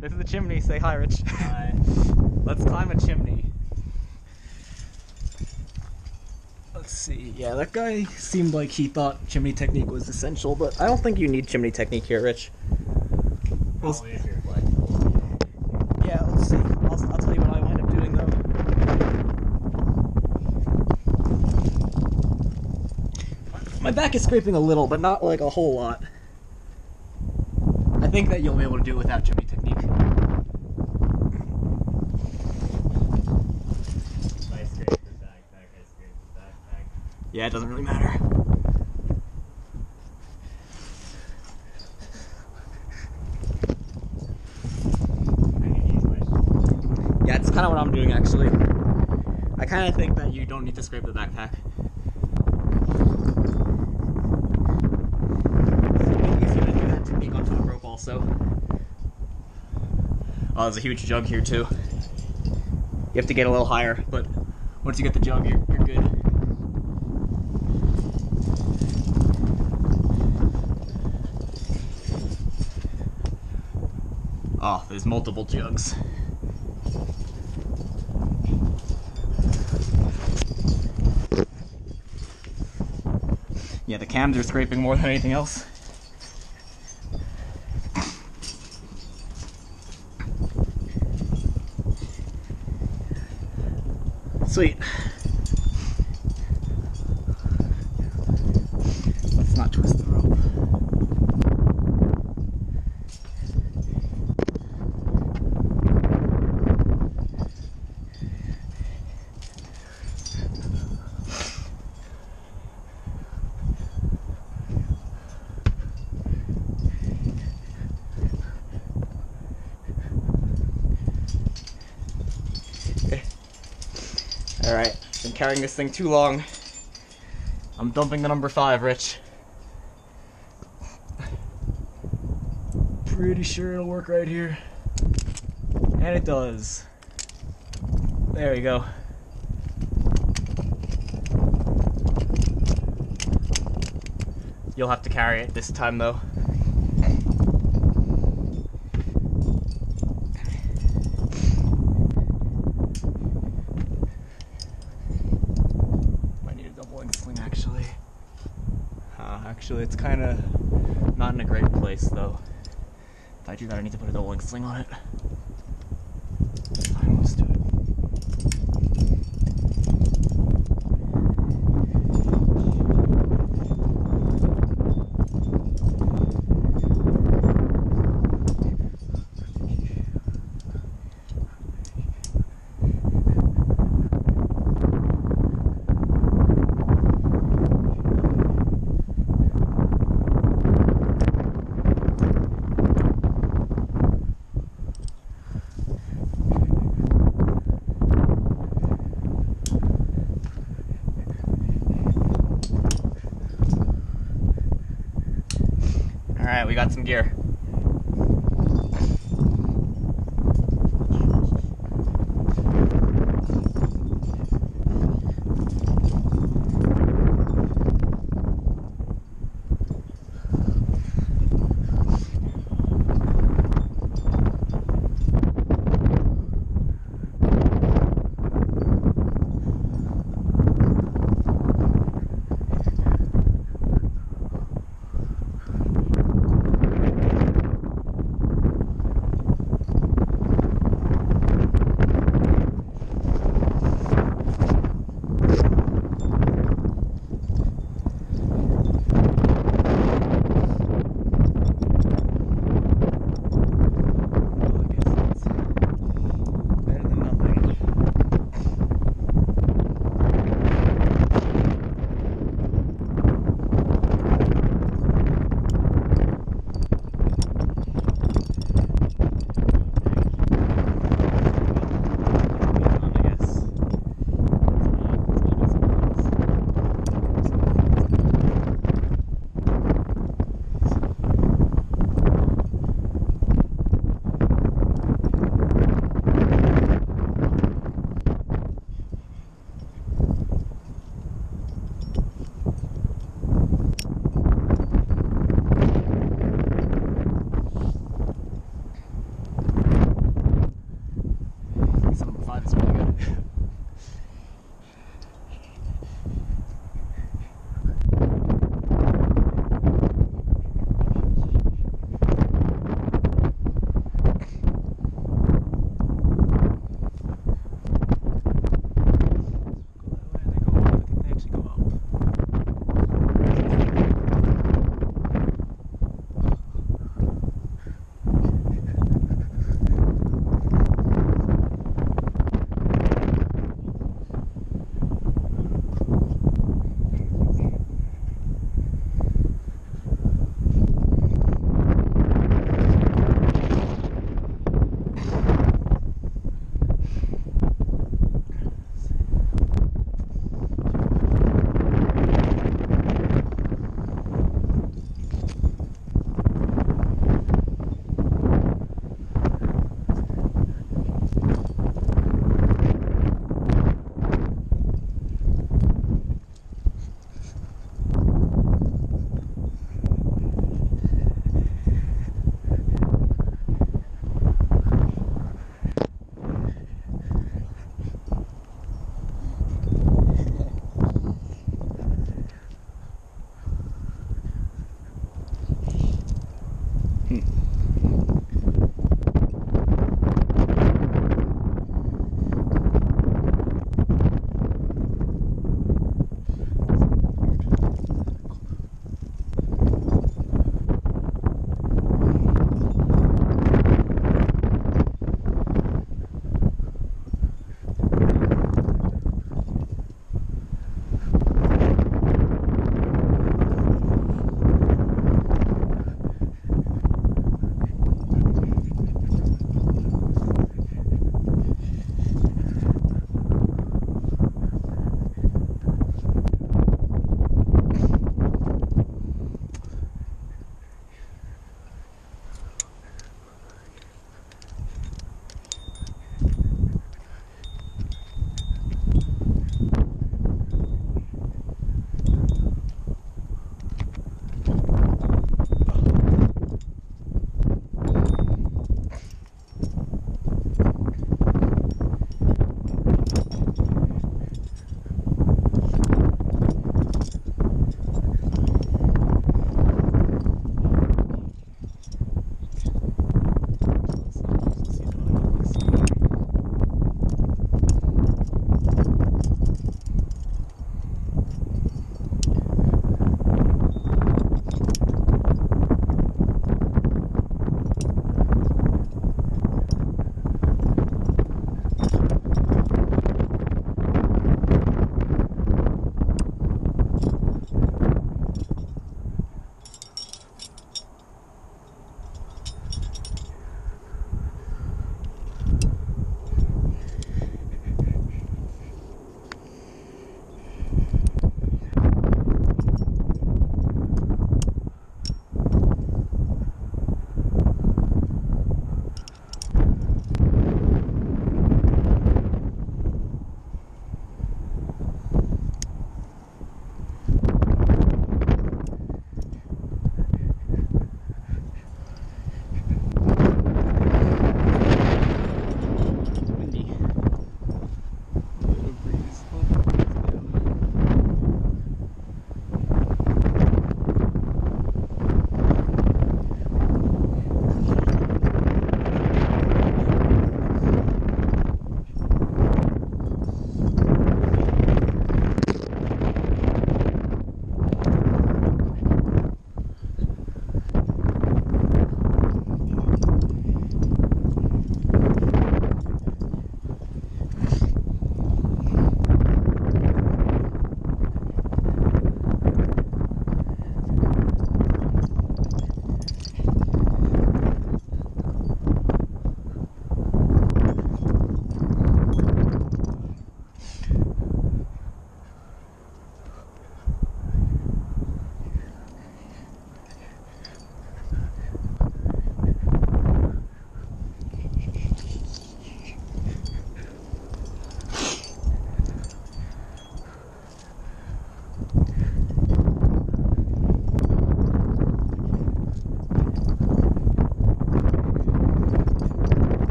This is the chimney. Say hi, Rich. Hi. Let's climb a chimney. Let's see. Yeah, that guy seemed like he thought chimney technique was essential, but I don't think you need chimney technique here, Rich. Well, if you're black. Yeah, let's see. I'll tell you what I wind up doing, though. My back is scraping a little, but not like a whole lot. I think that you'll be able to do it without chimney technique. I scraped the backpack. Yeah, it doesn't really matter. Yeah, it's kind of what I'm doing, actually. I kind of think that you don't need to scrape the backpack. So, oh, there's a huge jug here too. You have to get a little higher, but once you get the jug, you're good. Oh, there's multiple jugs. Yeah, the cams are scraping more than anything else. Sweet. Let's not twist the rope. Alright, been carrying this thing too long. I'm dumping the number 5, Rich. Pretty sure it'll work right here. And it does. There you go. You'll have to carry it this time, though. Actually, it's kind of not in a great place, though. If I do that, I need to put a double-link sling on it. I almost do it. Alright, we got some gear.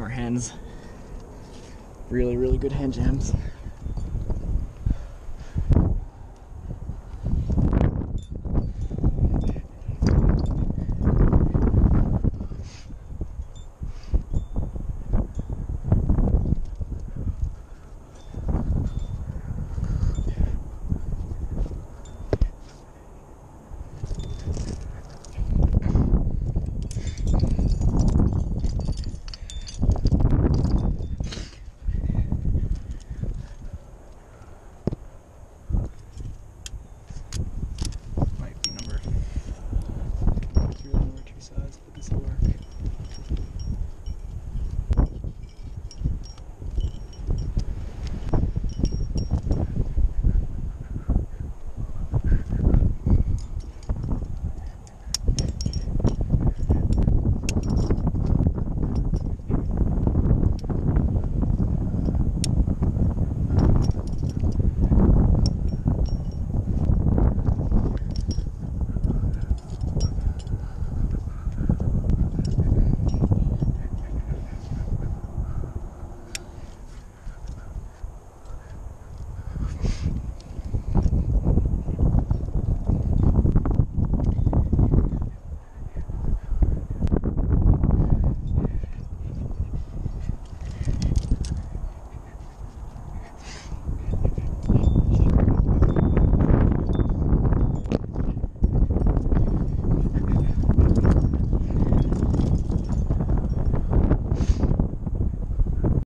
our hens. Really, really good hen jams.